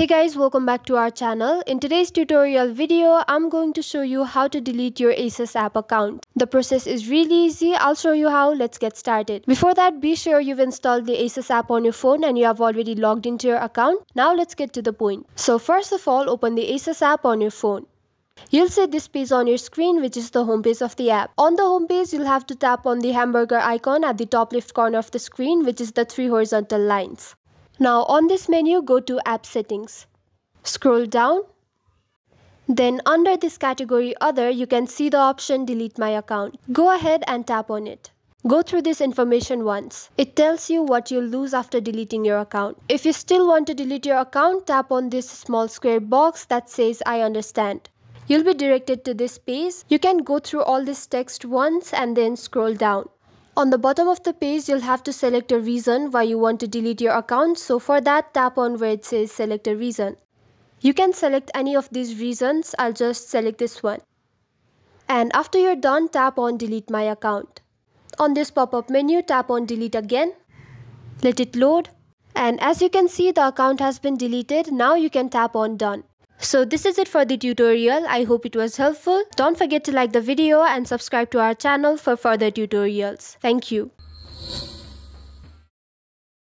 Hey guys, welcome back to our channel. In today's tutorial video, I'm going to show you how to delete your ASOS app account. The process is really easy. I'll show you how. Let's get started. Before that, be sure you've installed the ASOS app on your phone and you have already logged into your account. Now let's get to the point. So first of all, open the ASOS app on your phone. You'll see this page on your screen, which is the homepage of the app. On the homepage, you'll have to tap on the hamburger icon at the top left corner of the screen, which is the three horizontal lines. Now on this menu, go to App Settings. Scroll down. Then under this category Other, you can see the option Delete My Account. Go ahead and tap on it. Go through this information once. It tells you what you'll lose after deleting your account. If you still want to delete your account, tap on this small square box that says I understand. You'll be directed to this page. You can go through all this text once and then scroll down. On the bottom of the page, you'll have to select a reason why you want to delete your account. So for that, tap on where it says select a reason. You can select any of these reasons. I'll just select this one. And after you're done, tap on delete my account. On this pop-up menu, tap on delete again. Let it load. And as you can see, the account has been deleted. Now you can tap on done. So this is it for the tutorial. I hope it was helpful. Don't forget to like the video and subscribe to our channel for further tutorials. Thank you.